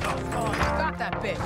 Got that bitch.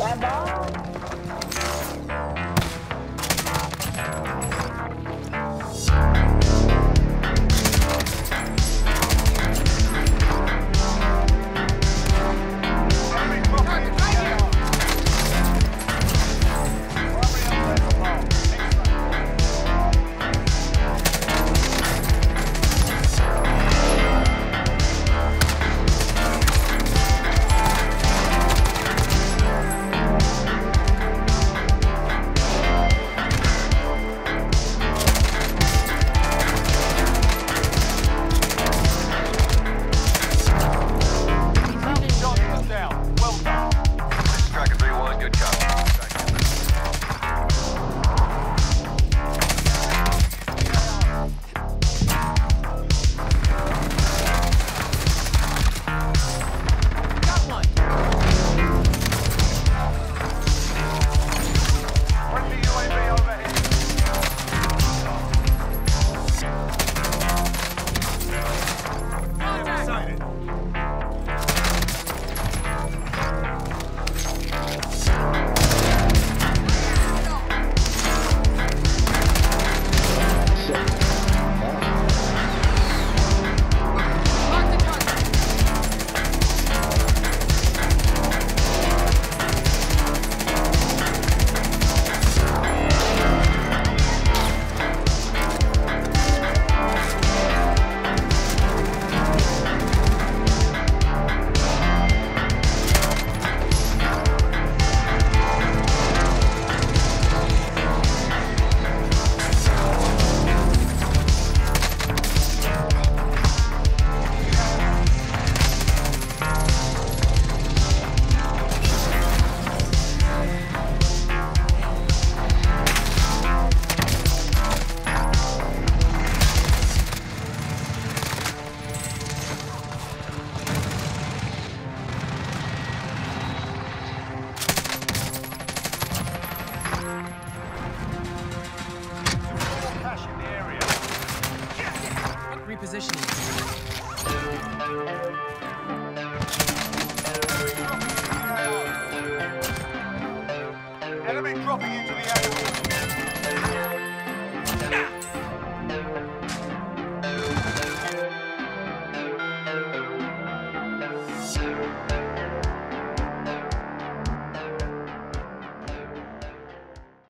Repositioning.